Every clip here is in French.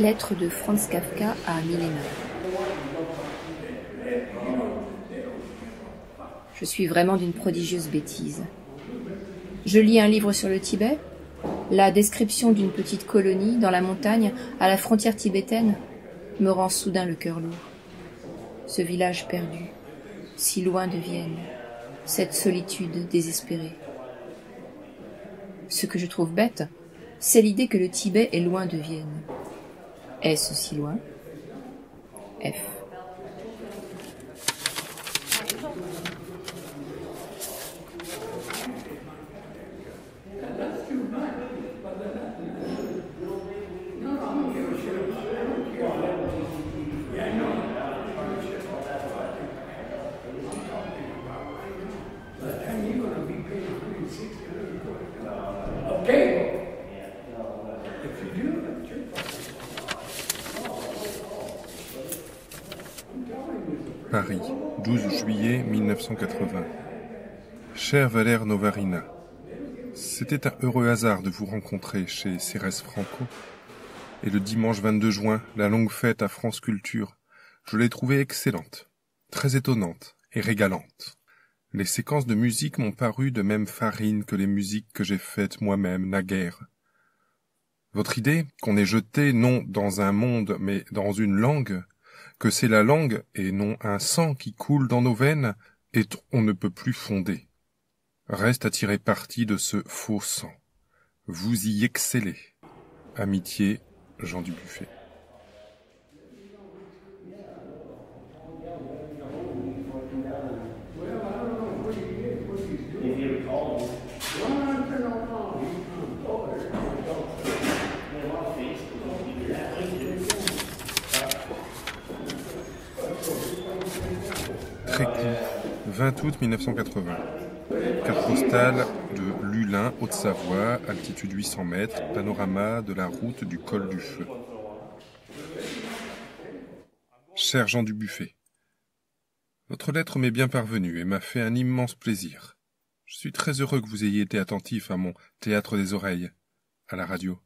Lettre de Franz Kafka à Milena. Je suis vraiment d'une prodigieuse bêtise. Je lis un livre sur le Tibet, la description d'une petite colonie dans la montagne à la frontière tibétaine me rend soudain le cœur lourd. Ce village perdu, si loin de Vienne, cette solitude désespérée. Ce que je trouve bête, c'est l'idée que le Tibet est loin de Vienne. Est-ce si loin? F. Paris, 12 juillet 1980. Cher Valère Novarina, c'était un heureux hasard de vous rencontrer chez Cérès Franco. Et le dimanche 22 juin, la longue fête à France Culture, je l'ai trouvée excellente, très étonnante et régalante. Les séquences de musique m'ont paru de même farine que les musiques que j'ai faites moi-même naguère. Votre idée, qu'on est jeté non dans un monde mais dans une langue, que c'est la langue et non un sang qui coule dans nos veines, et on ne peut plus fonder. Reste à tirer parti de ce faux sang. Vous y excellez. Amitié, Jean Dubuffet. Très court, 20 août 1980. Carte postale de Lulin, Haute-Savoie, altitude 800 mètres, panorama de la route du col du Feu. Cher Jean Dubuffet, votre lettre m'est bien parvenue et m'a fait un immense plaisir. Je suis très heureux que vous ayez été attentif à mon théâtre des oreilles, à la radio.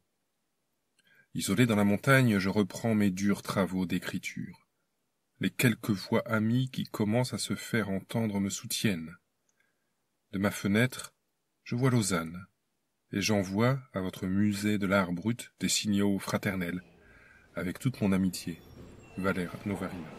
Isolé dans la montagne, je reprends mes durs travaux d'écriture. Les quelques voix amies qui commencent à se faire entendre me soutiennent. De ma fenêtre, je vois Lausanne, et j'envoie à votre musée de l'art brut des signaux fraternels, avec toute mon amitié, Valère Novarina.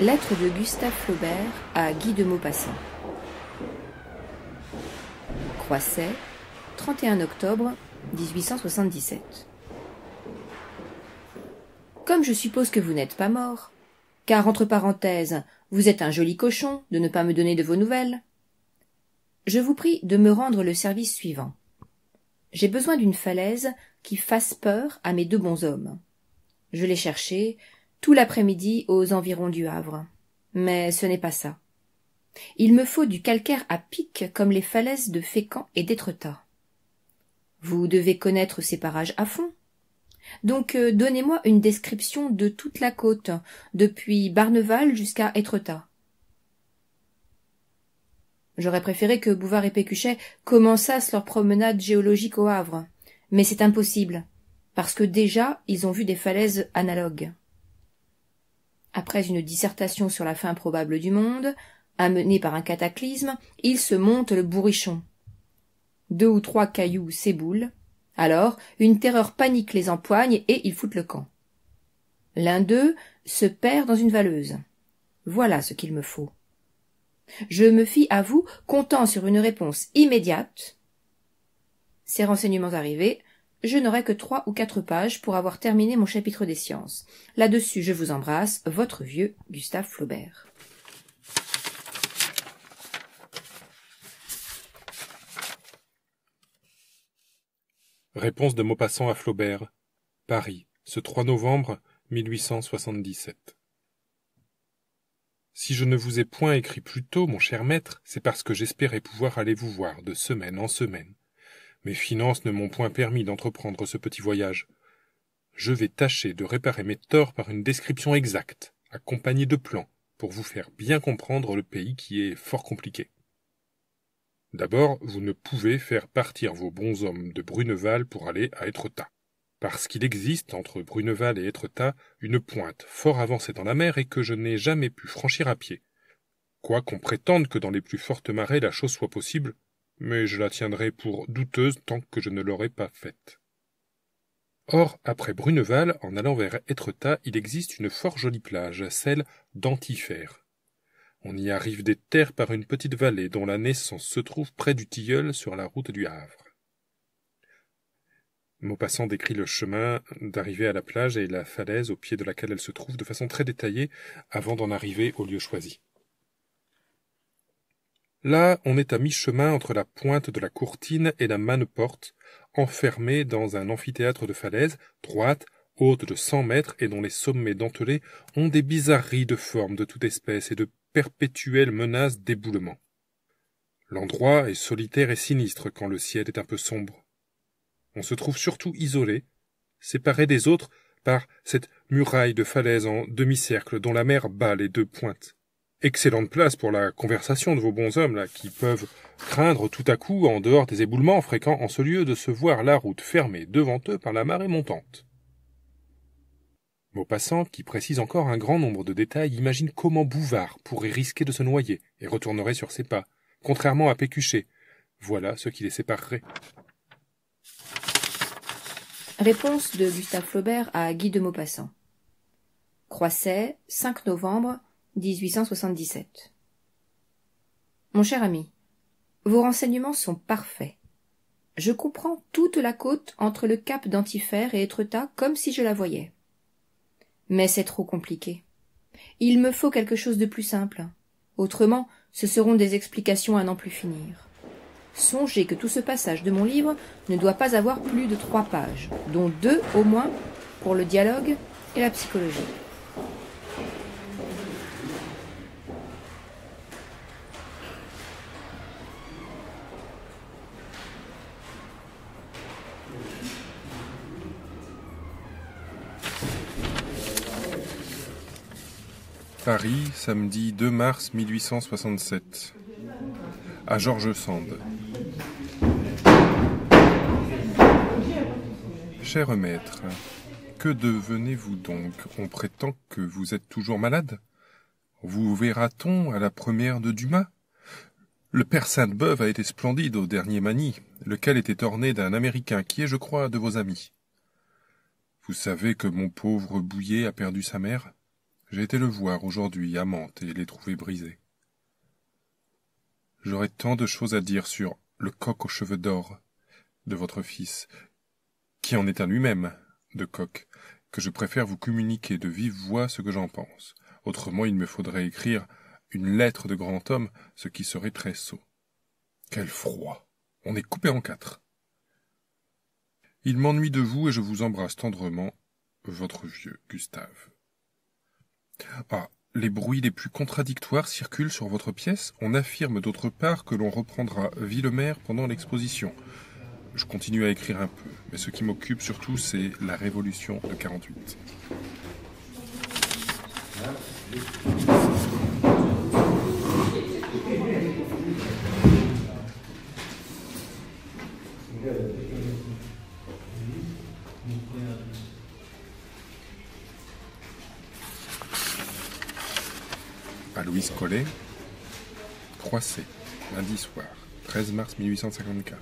Lettre de Gustave Flaubert à Guy de Maupassant. Croisset, 31 octobre 1877. Comme je suppose que vous n'êtes pas mort, car entre parenthèses, vous êtes un joli cochon de ne pas me donner de vos nouvelles, je vous prie de me rendre le service suivant. J'ai besoin d'une falaise qui fasse peur à mes deux bonshommes. Je l'ai cherchée tout l'après-midi aux environs du Havre. Mais ce n'est pas ça. Il me faut du calcaire à pic comme les falaises de Fécamp et d'Etretat. Vous devez connaître ces parages à fond. Donc donnez-moi une description de toute la côte, depuis Barneval jusqu'à Etretat. J'aurais préféré que Bouvard et Pécuchet commençassent leur promenade géologique au Havre, mais c'est impossible, parce que déjà ils ont vu des falaises analogues. Après une dissertation sur la fin probable du monde, amenée par un cataclysme, il se monte le bourrichon. Deux ou trois cailloux s'éboulent, alors une terreur panique les empoigne et ils foutent le camp. L'un d'eux se perd dans une valeuse. Voilà ce qu'il me faut. Je me fie à vous, comptant sur une réponse immédiate. Ces renseignements arrivés, je n'aurai que 3 ou 4 pages pour avoir terminé mon chapitre des sciences. Là-dessus, je vous embrasse, votre vieux Gustave Flaubert. Réponse de Maupassant à Flaubert. Paris, ce 3 novembre 1877. Si je ne vous ai point écrit plus tôt, mon cher maître, c'est parce que j'espérais pouvoir aller vous voir de semaine en semaine. Mes finances ne m'ont point permis d'entreprendre ce petit voyage. Je vais tâcher de réparer mes torts par une description exacte, accompagnée de plans, pour vous faire bien comprendre le pays qui est fort compliqué. D'abord, vous ne pouvez faire partir vos bons hommes de Bruneval pour aller à Etretat, parce qu'il existe entre Bruneval et Etretat une pointe fort avancée dans la mer et que je n'ai jamais pu franchir à pied. Quoiqu'on prétende que dans les plus fortes marées la chose soit possible, mais je la tiendrai pour douteuse tant que je ne l'aurai pas faite. Or, après Bruneval, en allant vers Etretat, il existe une fort jolie plage, celle d'Antifer. On y arrive des terres par une petite vallée dont la naissance se trouve près du Tilleul sur la route du Havre. Maupassant décrit le chemin d'arrivée à la plage et la falaise au pied de laquelle elle se trouve de façon très détaillée avant d'en arriver au lieu choisi. Là, on est à mi-chemin entre la pointe de la courtine et la manneporte, enfermée dans un amphithéâtre de falaises, droite, haute de 100 mètres et dont les sommets dentelés ont des bizarreries de forme de toute espèce et de perpétuelles menaces d'éboulement. L'endroit est solitaire et sinistre quand le ciel est un peu sombre. On se trouve surtout isolé, séparé des autres par cette muraille de falaises en demi-cercle dont la mer bat les deux pointes. Excellente place pour la conversation de vos bons hommes, là, qui peuvent craindre tout à coup, en dehors des éboulements fréquents en ce lieu, de se voir la route fermée devant eux par la marée montante. Maupassant, qui précise encore un grand nombre de détails, imagine comment Bouvard pourrait risquer de se noyer et retournerait sur ses pas, contrairement à Pécuchet. Voilà ce qui les séparerait. Réponse de Gustave Flaubert à Guy de Maupassant. Croisset, 5 novembre 1877. Mon cher ami, vos renseignements sont parfaits. Je comprends toute la côte entre le cap d'Antifer et Etretat comme si je la voyais. Mais c'est trop compliqué. Il me faut quelque chose de plus simple. Autrement, ce seront des explications à n'en plus finir. Songez que tout ce passage de mon livre ne doit pas avoir plus de 3 pages, dont 2 au moins pour le dialogue et la psychologie. Paris, samedi 2 mars 1867, à Georges Sand. Cher maître, que devenez-vous donc? On prétend que vous êtes toujours malade? Vous verra-t-on à la première de Dumas? Le père Sainte-Beuve a été splendide au dernier Mani, lequel était orné d'un Américain qui est, je crois, de vos amis. Vous savez que mon pauvre Bouillet a perdu sa mère? J'ai été le voir aujourd'hui à Mantes et l'ai trouvé brisé. J'aurais tant de choses à dire sur le coq aux cheveux d'or de votre fils, qui en est à lui-même de coq, que je préfère vous communiquer de vive voix ce que j'en pense. Autrement, il me faudrait écrire une lettre de grand homme, ce qui serait très sot. Quel froid! On est coupé en 4. Il m'ennuie de vous et je vous embrasse tendrement, votre vieux Gustave. Ah, les bruits les plus contradictoires circulent sur votre pièce. On affirme d'autre part que l'on reprendra Villemer pendant l'exposition. Je continue à écrire un peu, mais ce qui m'occupe surtout, c'est la révolution de 48. Collet, Croisset, lundi soir, 13 mars 1854.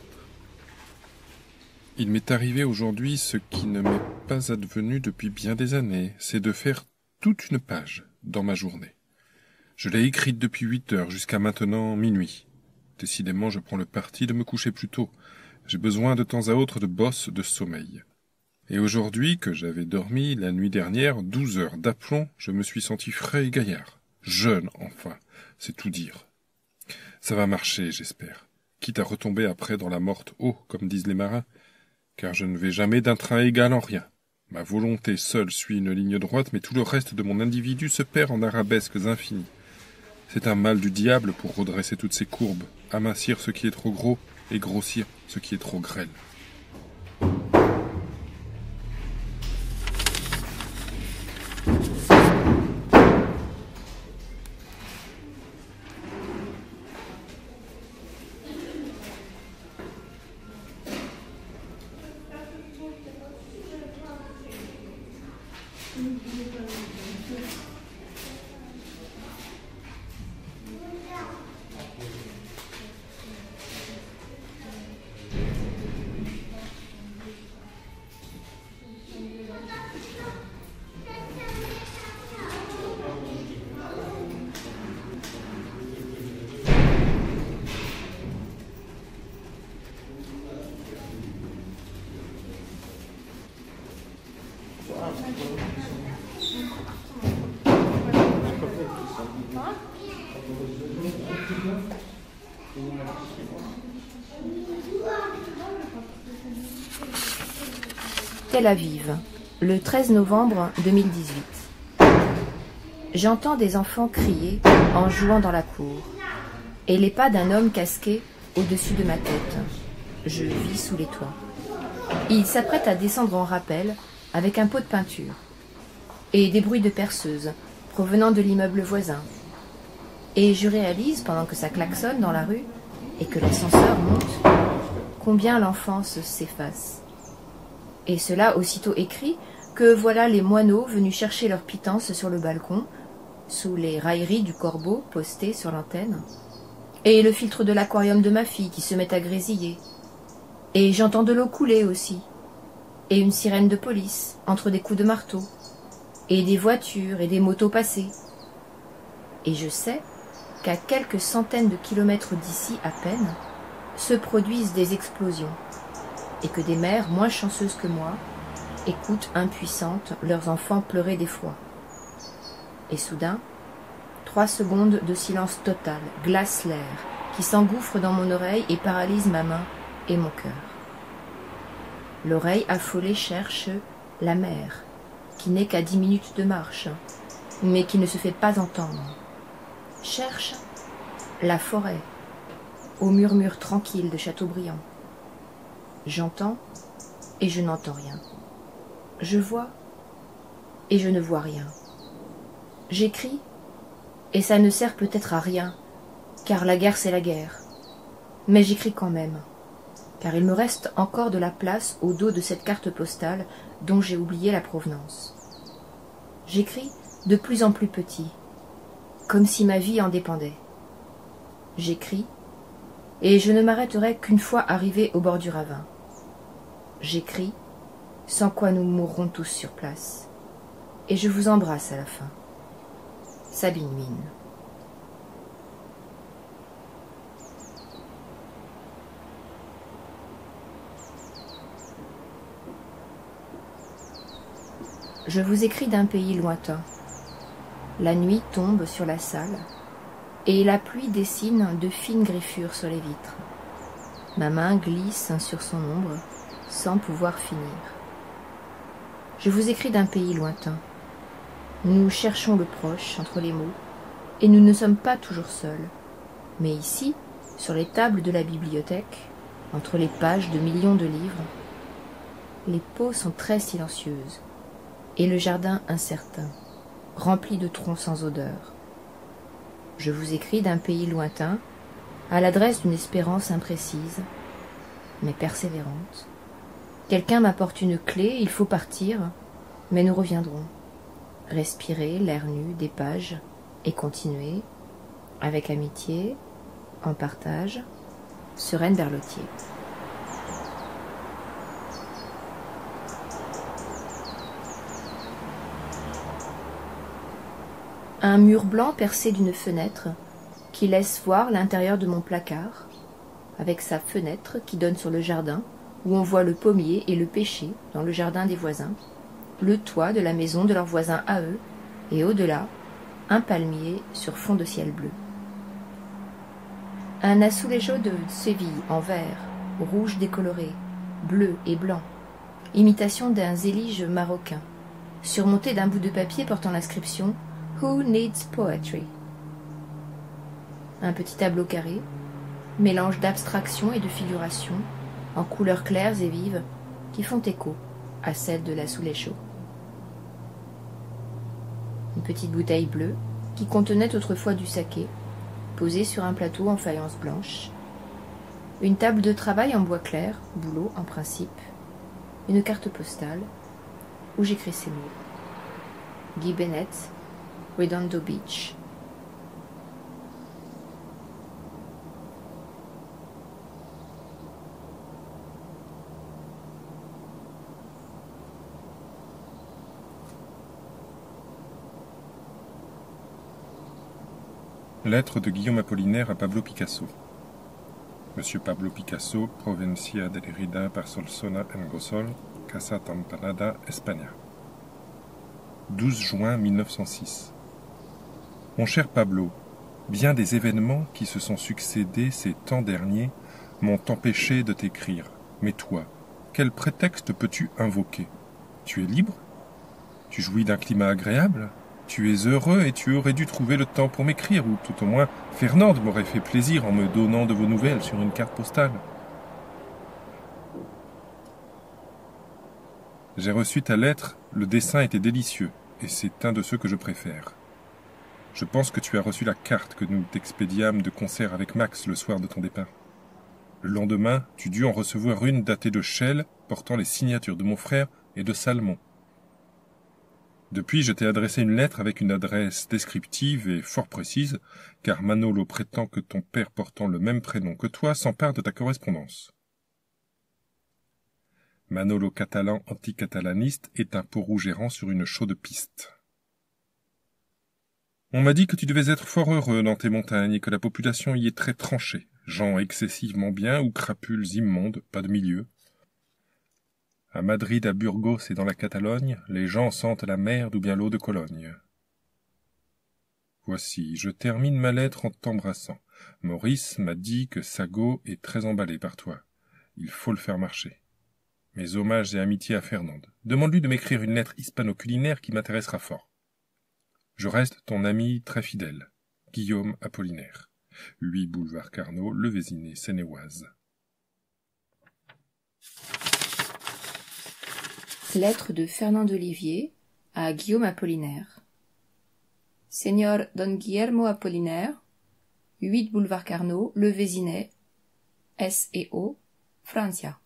Il m'est arrivé aujourd'hui ce qui ne m'est pas advenu depuis bien des années, c'est de faire toute une page dans ma journée. Je l'ai écrite depuis 8 heures jusqu'à maintenant minuit. Décidément, je prends le parti de me coucher plus tôt. J'ai besoin de temps à autre de bosses de sommeil. Et aujourd'hui, que j'avais dormi la nuit dernière 12 heures d'aplomb, je me suis senti frais et gaillard. Jeune, enfin, c'est tout dire. Ça va marcher, j'espère, quitte à retomber après dans la morte eau, comme disent les marins, car je ne vais jamais d'un train égal en rien. Ma volonté seule suit une ligne droite, mais tout le reste de mon individu se perd en arabesques infinies. C'est un mal du diable pour redresser toutes ces courbes, amincir ce qui est trop gros et grossir ce qui est trop grêle. Tel Aviv, le 13 novembre 2018. J'entends des enfants crier en jouant dans la cour et les pas d'un homme casqué au-dessus de ma tête. Je vis sous les toits. Il s'apprête à descendre en rappel avec un pot de peinture et des bruits de perceuse provenant de l'immeuble voisin. Et je réalise, pendant que ça klaxonne dans la rue et que l'ascenseur monte, combien l'enfance s'efface. Et cela aussitôt écrit que voilà les moineaux venus chercher leur pitance sur le balcon, sous les railleries du corbeau posté sur l'antenne, et le filtre de l'aquarium de ma fille qui se met à grésiller. Et j'entends de l'eau couler aussi, et une sirène de police entre des coups de marteau, et des voitures et des motos passer. Et je sais qu'à quelques centaines de kilomètres d'ici à peine, se produisent des explosions, et que des mères moins chanceuses que moi écoutent impuissantes leurs enfants pleurer d'effroi. Et soudain, 3 secondes de silence total glacent l'air, qui s'engouffre dans mon oreille et paralyse ma main et mon cœur. L'oreille affolée cherche la mer, qui n'est qu'à 10 minutes de marche, mais qui ne se fait pas entendre. Cherche la forêt, au murmure tranquille de Chateaubriand. J'entends et je n'entends rien. Je vois et je ne vois rien. J'écris et ça ne sert peut-être à rien, car la guerre c'est la guerre. Mais j'écris quand même, car il me reste encore de la place au dos de cette carte postale dont j'ai oublié la provenance. J'écris de plus en plus petit, comme si ma vie en dépendait. J'écris, et je ne m'arrêterai qu'une fois arrivé au bord du ravin. J'écris, sans quoi nous mourrons tous sur place. Et je vous embrasse à la fin. Sabine Mine. Je vous écris d'un pays lointain. La nuit tombe sur la salle, et la pluie dessine de fines griffures sur les vitres. Ma main glisse sur son ombre, sans pouvoir finir. Je vous écris d'un pays lointain. Nous cherchons le proche entre les mots, et nous ne sommes pas toujours seuls. Mais ici, sur les tables de la bibliothèque, entre les pages de millions de livres, les peaux sont très silencieuses, et le jardin incertain, rempli de troncs sans odeur. Je vous écris d'un pays lointain, à l'adresse d'une espérance imprécise, mais persévérante. Quelqu'un m'apporte une clé, il faut partir, mais nous reviendrons. Respirer l'air nu des pages et continuer, avec amitié, en partage, Sereine Berlotier. Un mur blanc percé d'une fenêtre qui laisse voir l'intérieur de mon placard, avec sa fenêtre qui donne sur le jardin, où on voit le pommier et le pêcher dans le jardin des voisins, le toit de la maison de leurs voisins à eux, et au-delà, un palmier sur fond de ciel bleu. Un azulejo de Séville en vert, rouge décoloré, bleu et blanc, imitation d'un zélige marocain, surmonté d'un bout de papier portant l'inscription « Who needs poetry ?» Un petit tableau carré, mélange d'abstraction et de figuration, en couleurs claires et vives, qui font écho à celle de la Soule-et-Chaux. Une petite bouteille bleue, qui contenait autrefois du saké, posée sur un plateau en faïence blanche, une table de travail en bois clair, boulot en principe, une carte postale, où j'écris ces mots. Guy Bennett, Redondo Beach. Lettre de Guillaume Apollinaire à Pablo Picasso. Monsieur Pablo Picasso, Provincia de Lerida par Solsona en Gosol, Casa Tantanada, Espagne. 12 juin 1906. Mon cher Pablo, bien des événements qui se sont succédés ces temps derniers m'ont empêché de t'écrire. Mais toi, quel prétexte peux-tu invoquer? Tu es libre? Tu jouis d'un climat agréable? Tu es heureux et tu aurais dû trouver le temps pour m'écrire, ou tout au moins Fernande m'aurait fait plaisir en me donnant de vos nouvelles sur une carte postale. J'ai reçu ta lettre, le dessin était délicieux, et c'est un de ceux que je préfère. Je pense que tu as reçu la carte que nous t'expédiâmes de concert avec Max le soir de ton départ. Le lendemain, tu dus en recevoir une datée de Chelles, portant les signatures de mon frère et de Salmon. Depuis, je t'ai adressé une lettre avec une adresse descriptive et fort précise, car Manolo prétend que ton père portant le même prénom que toi s'empare de ta correspondance. Manolo catalan anticatalaniste est un peau-rouge errant sur une chaude piste. On m'a dit que tu devais être fort heureux dans tes montagnes et que la population y est très tranchée, gens excessivement bien ou crapules immondes, pas de milieu. À Madrid, à Burgos et dans la Catalogne, les gens sentent la merde ou bien l'eau de Cologne. Voici, je termine ma lettre en t'embrassant. Maurice m'a dit que Sago est très emballé par toi. Il faut le faire marcher. Mes hommages et amitiés à Fernande. Demande-lui de m'écrire une lettre hispano-culinaire qui m'intéressera fort. Je reste ton ami très fidèle, Guillaume Apollinaire. 8 boulevard Carnot, Le Vésinet, Seine-et-Oise. Lettre de Fernand d'Olivier à Guillaume Apollinaire. Señor Don Guillermo Apollinaire, 8 boulevard Carnot, Le Vésinet, S&O, Francia.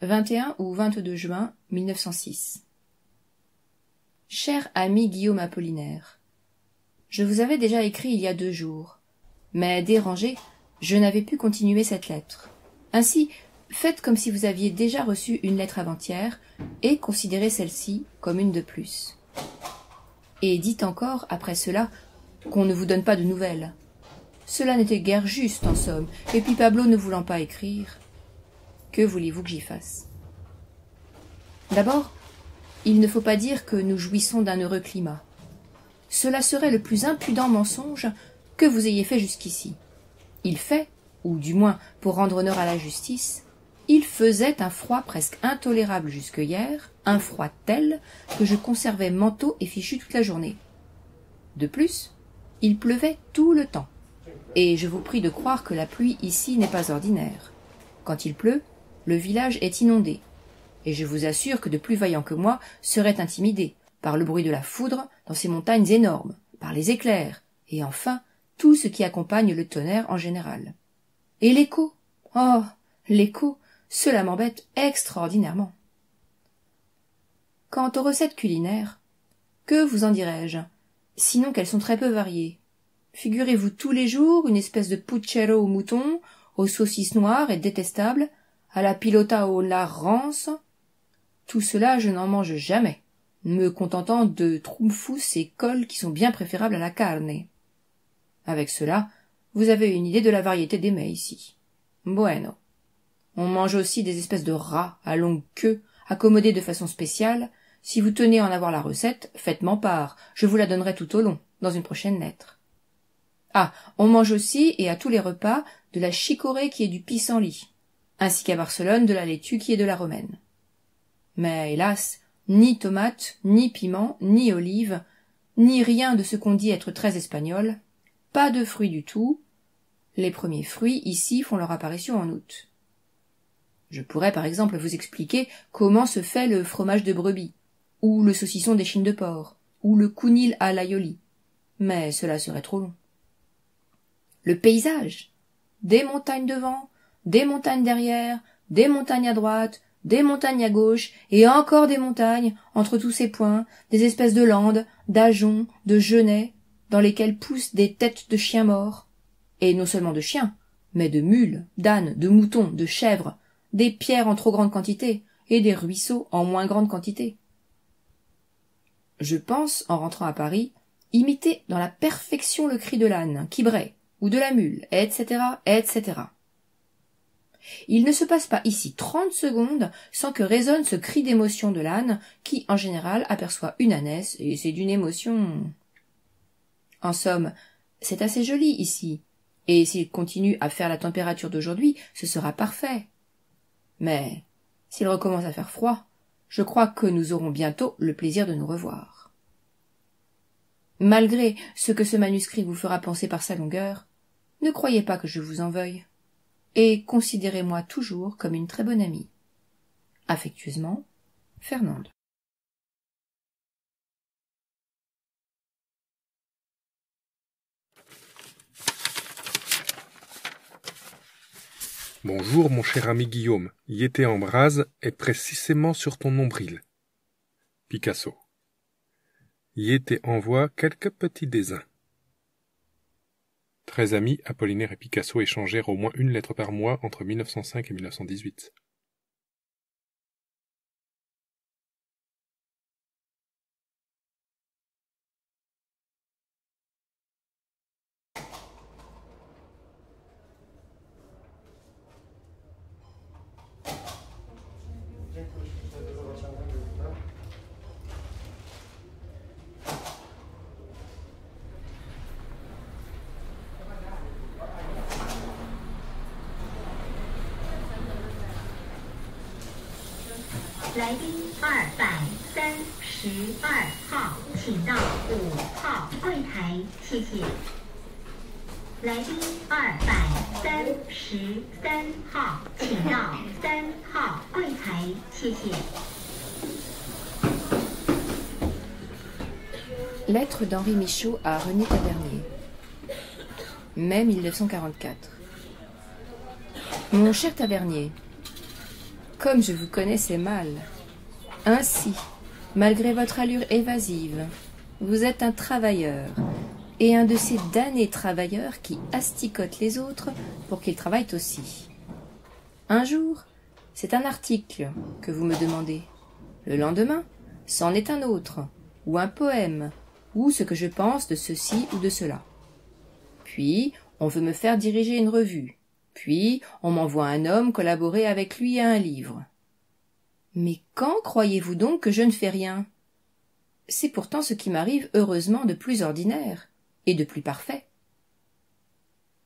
21 ou 22 juin 1906. Cher ami Guillaume Apollinaire, je vous avais déjà écrit il y a 2 jours, mais dérangé, je n'avais pu continuer cette lettre. Ainsi, faites comme si vous aviez déjà reçu une lettre avant-hier et considérez celle-ci comme une de plus. Et dites encore, après cela, qu'on ne vous donne pas de nouvelles. Cela n'était guère juste, en somme, et puis Pablo ne voulant pas écrire, que voulez-vous que j'y fasse? D'abord, il ne faut pas dire que nous jouissons d'un heureux climat. Cela serait le plus impudent mensonge que vous ayez fait jusqu'ici. Il fait, ou du moins pour rendre honneur à la justice, il faisait un froid presque intolérable jusque hier, un froid tel que je conservais manteau et fichu toute la journée. De plus, il pleuvait tout le temps, et je vous prie de croire que la pluie ici n'est pas ordinaire. Quand il pleut, le village est inondé, et je vous assure que de plus vaillants que moi seraient intimidés par le bruit de la foudre dans ces montagnes énormes, par les éclairs, et enfin tout ce qui accompagne le tonnerre en général. Et l'écho, oh, l'écho, cela m'embête extraordinairement. Quant aux recettes culinaires, que vous en dirais-je, sinon qu'elles sont très peu variées. Figurez-vous tous les jours une espèce de puchero au mouton, aux saucisses noires et détestables, à la pilota au lard rance. Tout cela, je n'en mange jamais, me contentant de trumfus et cols qui sont bien préférables à la carne. Avec cela, vous avez une idée de la variété des mets ici. Bueno. On mange aussi des espèces de rats à longue queue, accommodés de façon spéciale. Si vous tenez à en avoir la recette, faites-m'en part. Je vous la donnerai tout au long, dans une prochaine lettre. Ah, on mange aussi, et à tous les repas, de la chicorée qui est du pissenlit, ainsi qu'à Barcelone, de la laitue qui est de la romaine. Mais hélas, ni tomates, ni piments, ni olives, ni rien de ce qu'on dit être très espagnol, pas de fruits du tout. Les premiers fruits ici font leur apparition en août. Je pourrais par exemple vous expliquer comment se fait le fromage de brebis, ou le saucisson d'échine de porc, ou le counil à l'aioli, mais cela serait trop long. Le paysage, des montagnes devant, des montagnes derrière, des montagnes à droite, des montagnes à gauche, et encore des montagnes, entre tous ces points, des espèces de landes, d'ajoncs, de genêts, dans lesquels poussent des têtes de chiens morts, et non seulement de chiens, mais de mules, d'ânes, de moutons, de chèvres, des pierres en trop grande quantité, et des ruisseaux en moins grande quantité. Je pense, en rentrant à Paris, imiter dans la perfection le cri de l'âne, qui braie, ou de la mule, etc., etc. Il ne se passe pas ici 30 secondes sans que résonne ce cri d'émotion de l'âne qui, en général, aperçoit une ânesse, et c'est d'une émotion. En somme, c'est assez joli ici, et s'il continue à faire la température d'aujourd'hui, ce sera parfait. Mais s'il recommence à faire froid, je crois que nous aurons bientôt le plaisir de nous revoir. Malgré ce que ce manuscrit vous fera penser par sa longueur, ne croyez pas que je vous en veuille, et considérez-moi toujours comme une très bonne amie. Affectueusement, Fernande. Bonjour, mon cher ami Guillaume. Yété en brase est précisément sur ton nombril. Picasso. Yété envoie quelques petits dessins. Très amis, Apollinaire et Picasso échangèrent au moins une lettre par mois entre 1905 et 1918. Lettre d'Henri Michaud à René Tavernier. Mai 1944. Mon cher Tavernier, comme je vous connaissais mal, ainsi, malgré votre allure évasive, vous êtes un travailleur, et un de ces damnés travailleurs qui asticotent les autres pour qu'ils travaillent aussi. Un jour, c'est un article que vous me demandez. Le lendemain, c'en est un autre, ou un poème, ou ce que je pense de ceci ou de cela. Puis, on veut me faire diriger une revue. Puis, on m'envoie un homme collaborer avec lui à un livre. Mais quand croyez-vous donc que je ne fais rien? C'est pourtant ce qui m'arrive heureusement de plus ordinaire et de plus parfait.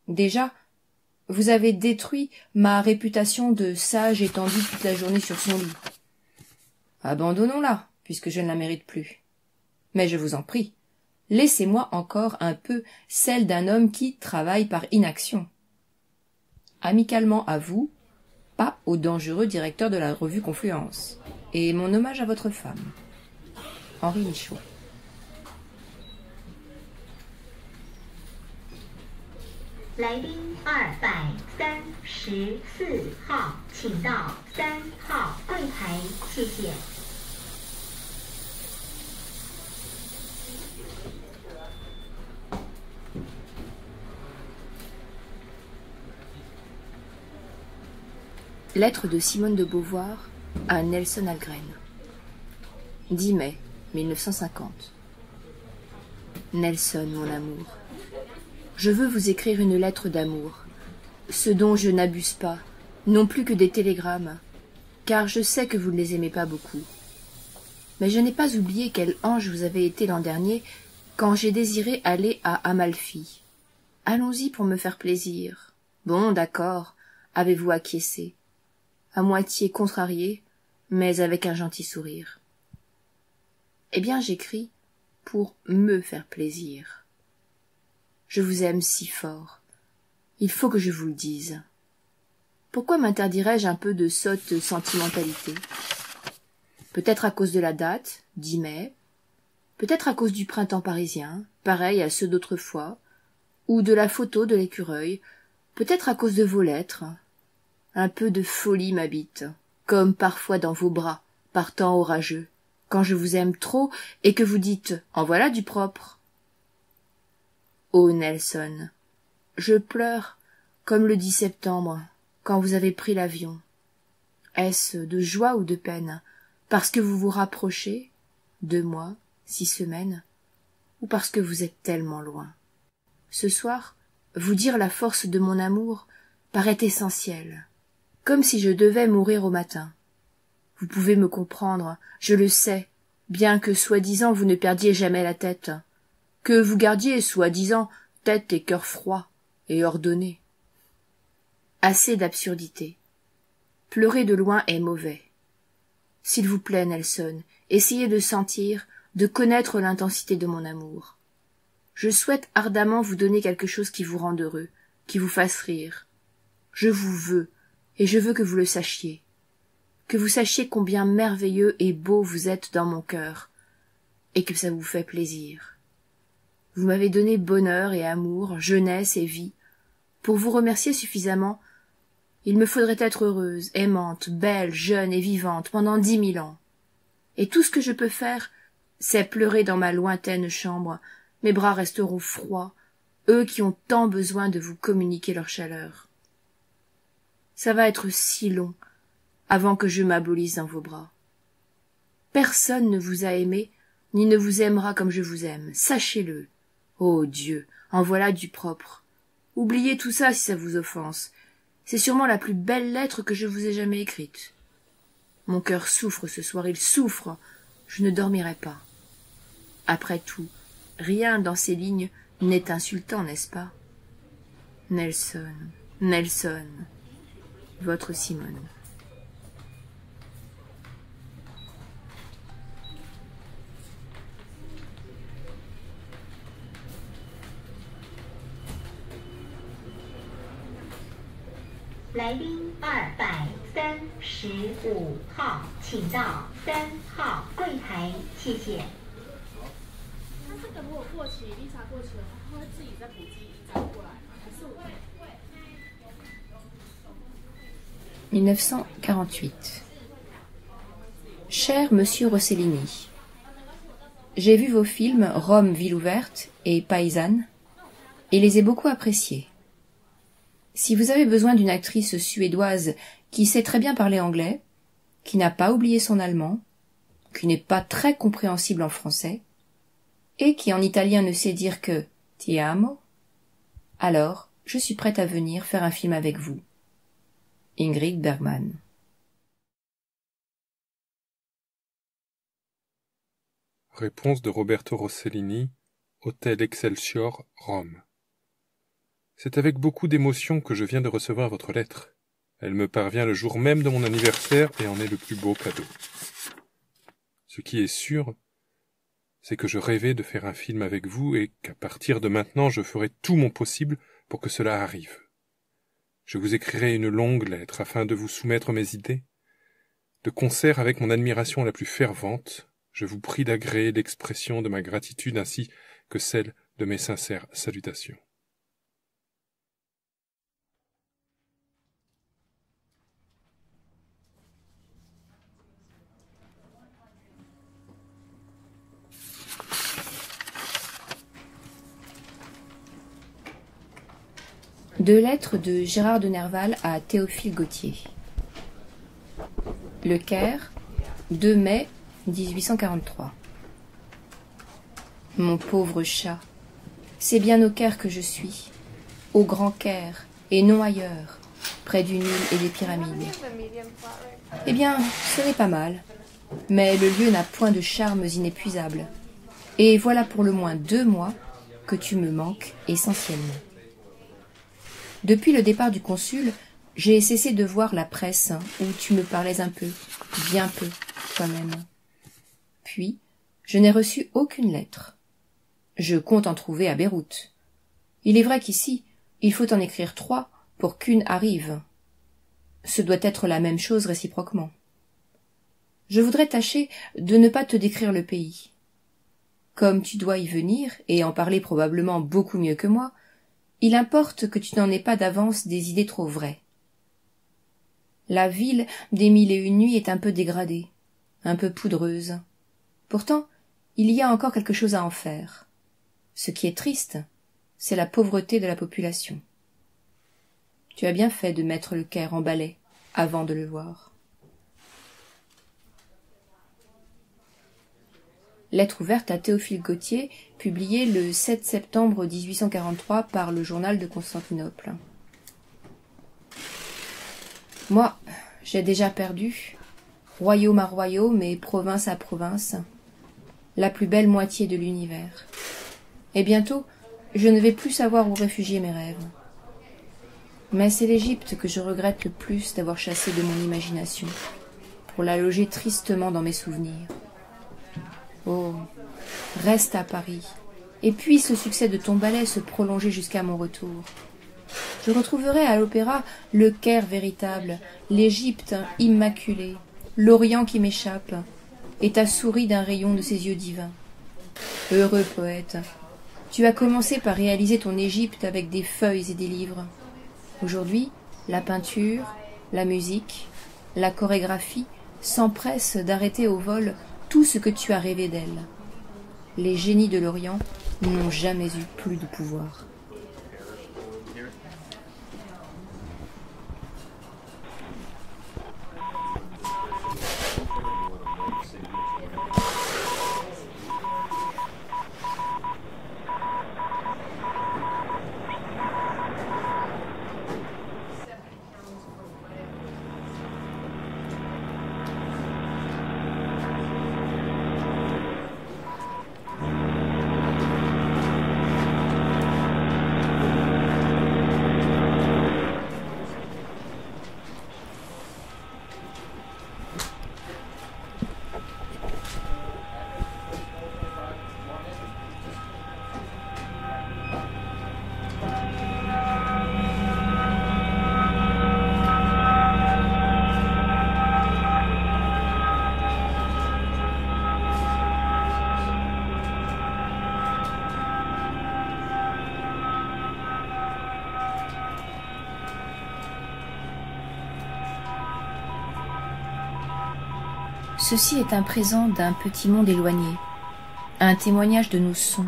Déjà, vous avez détruit ma réputation de sage étendue toute la journée sur son lit. Abandonnons-la, puisque je ne la mérite plus. Mais je vous en prie, laissez-moi encore un peu celle d'un homme qui travaille par inaction. Amicalement à vous, pas au dangereux directeur de la revue Confluence, et mon hommage à votre femme. Henri Michaud. Lettre de Simone de Beauvoir à Nelson Algren. 10 mai 1950. Nelson, mon amour, je veux vous écrire une lettre d'amour, ce dont je n'abuse pas, non plus que des télégrammes, car je sais que vous ne les aimez pas beaucoup. Mais je n'ai pas oublié quel ange vous avez été l'an dernier quand j'ai désiré aller à Amalfi. Allons-y pour me faire plaisir. Bon, d'accord, avez-vous acquiescé. À moitié contrarié, mais avec un gentil sourire. « Eh bien, j'écris pour me faire plaisir. Je vous aime si fort. Il faut que je vous le dise. Pourquoi m'interdirais-je un peu de sotte sentimentalité ? Peut-être à cause de la date, 10 mai, peut-être à cause du printemps parisien, pareil à ceux d'autrefois, ou de la photo de l'écureuil, peut-être à cause de vos lettres. Un peu de folie m'habite, comme parfois dans vos bras, par temps orageux, quand je vous aime trop et que vous dites « En voilà du propre !» Ô Nelson, je pleure comme le 10 septembre, quand vous avez pris l'avion. Est-ce de joie ou de peine, parce que vous vous rapprochez, 2 mois, 6 semaines, ou parce que vous êtes tellement loin ? Ce soir, vous dire la force de mon amour paraît essentiel, comme si je devais mourir au matin. Vous pouvez me comprendre, je le sais, bien que soi-disant vous ne perdiez jamais la tête, que vous gardiez soi-disant tête et cœur froid et ordonné. Assez d'absurdité. Pleurer de loin est mauvais. S'il vous plaît, Nelson, essayez de sentir, de connaître l'intensité de mon amour. Je souhaite ardemment vous donner quelque chose qui vous rende heureux, qui vous fasse rire. Je vous veux, et je veux que vous le sachiez. Que vous sachiez combien merveilleux et beau vous êtes dans mon cœur, et que ça vous fait plaisir. Vous m'avez donné bonheur et amour, jeunesse et vie. Pour vous remercier suffisamment, il me faudrait être heureuse, aimante, belle, jeune et vivante pendant 10 000 ans. Et tout ce que je peux faire, c'est pleurer dans ma lointaine chambre. Mes bras resteront froids, eux qui ont tant besoin de vous communiquer leur chaleur. Ça va être si long avant que je m'abolisse dans vos bras. Personne ne vous a aimé, ni ne vous aimera comme je vous aime, sachez-le. Oh Dieu, en voilà du propre. Oubliez tout ça si ça vous offense. C'est sûrement la plus belle lettre que je vous ai jamais écrite. Mon cœur souffre ce soir, il souffre. Je ne dormirai pas. Après tout, rien dans ces lignes n'est insultant, n'est-ce pas? Nelson, Nelson, votre Simone. « 1948. Cher Monsieur Rossellini, j'ai vu vos films « Rome, ville ouverte » et « Paysanne » et les ai beaucoup appréciés. Si vous avez besoin d'une actrice suédoise qui sait très bien parler anglais, qui n'a pas oublié son allemand, qui n'est pas très compréhensible en français, et qui en italien ne sait dire que « ti amo », alors je suis prête à venir faire un film avec vous. Ingrid Bergman. 'Réponse de Roberto Rossellini, Hôtel Excelsior, Rome. C'est avec beaucoup d'émotion que je viens de recevoir votre lettre. Elle me parvient le jour même de mon anniversaire et en est le plus beau cadeau. Ce qui est sûr, c'est que je rêvais de faire un film avec vous et qu'à partir de maintenant je ferai tout mon possible pour que cela arrive. Je vous écrirai une longue lettre afin de vous soumettre mes idées. De concert avec mon admiration la plus fervente, je vous prie d'agréer l'expression de ma gratitude ainsi que celle de mes sincères salutations. Deux lettres de Gérard de Nerval à Théophile Gautier. Le Caire, 2 mai 1843. Mon pauvre chat, c'est bien au Caire que je suis, au Grand Caire, et non ailleurs, près du Nil et des pyramides. Eh bien, ce n'est pas mal, mais le lieu n'a point de charmes inépuisables, et voilà pour le moins 2 mois que tu me manques essentiellement. Depuis le départ du consul, J'ai cessé de voir la presse où tu me parlais un peu, bien peu, toi-même. Puis, je n'ai reçu aucune lettre. Je compte en trouver à Beyrouth. Il est vrai qu'ici, il faut en écrire 3 pour qu'une arrive. Ce doit être la même chose réciproquement. Je voudrais tâcher de ne pas te décrire le pays. Comme tu dois y venir et en parler probablement beaucoup mieux que moi, il importe que tu n'en aies pas d'avance des idées trop vraies. La ville des 1001 nuits est un peu dégradée, un peu poudreuse. Pourtant, il y a encore quelque chose à en faire. Ce qui est triste, c'est la pauvreté de la population. Tu as bien fait de mettre le Caire en balai avant de le voir. Lettre ouverte à Théophile Gautier, publiée le 7 septembre 1843 par le Journal de Constantinople. Moi, j'ai déjà perdu, royaume à royaume et province à province, la plus belle moitié de l'univers. Et bientôt, je ne vais plus savoir où réfugier mes rêves. Mais c'est l'Égypte que je regrette le plus d'avoir chassée de mon imagination, pour la loger tristement dans mes souvenirs. Oh, reste à Paris, et puis ce succès de ton ballet se prolonger jusqu'à mon retour. Je retrouverai à l'opéra le Caire véritable, l'Égypte immaculée, l'Orient qui m'échappe, et ta souris d'un rayon de ses yeux divins. Heureux poète, tu as commencé par réaliser ton Égypte avec des feuilles et des livres. Aujourd'hui, la peinture, la musique, la chorégraphie s'empressent d'arrêter au vol tout ce que tu as rêvé d'elle. Les génies de l'Orient n'ont jamais eu plus de pouvoir. Ceci est un présent d'un petit monde éloigné, un témoignage de nos sons,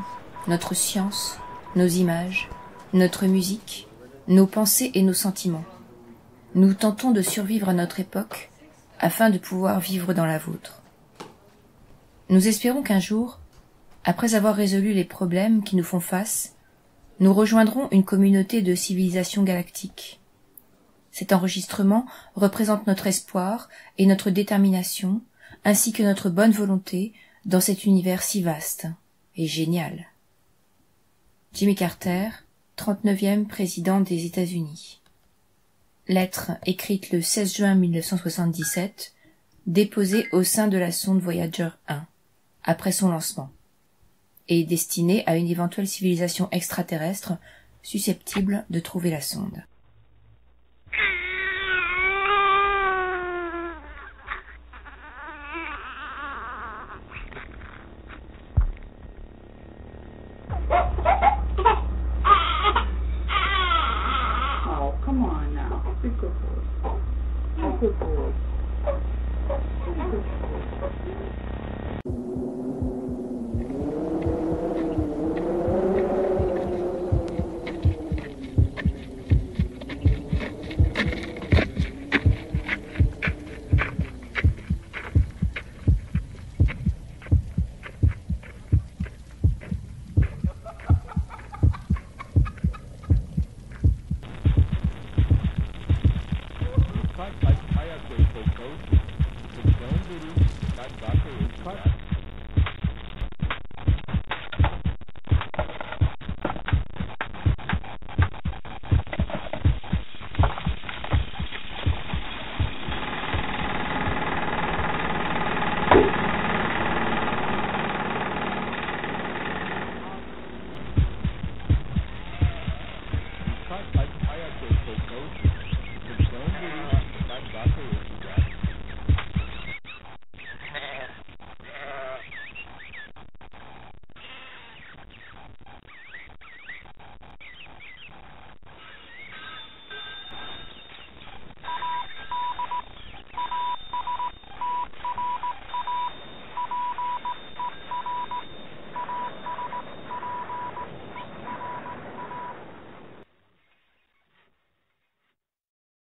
notre science, nos images, notre musique, nos pensées et nos sentiments. Nous tentons de survivre à notre époque afin de pouvoir vivre dans la vôtre. Nous espérons qu'un jour, après avoir résolu les problèmes qui nous font face, nous rejoindrons une communauté de civilisation galactique. Cet enregistrement représente notre espoir et notre détermination ainsi que notre bonne volonté dans cet univers si vaste et génial. Jimmy Carter, 39e président des États-Unis. Lettre écrite le 16 juin 1977, déposée au sein de la sonde Voyager 1, après son lancement, et destinée à une éventuelle civilisation extraterrestre susceptible de trouver la sonde. Come on now, be good boy. Be good boy.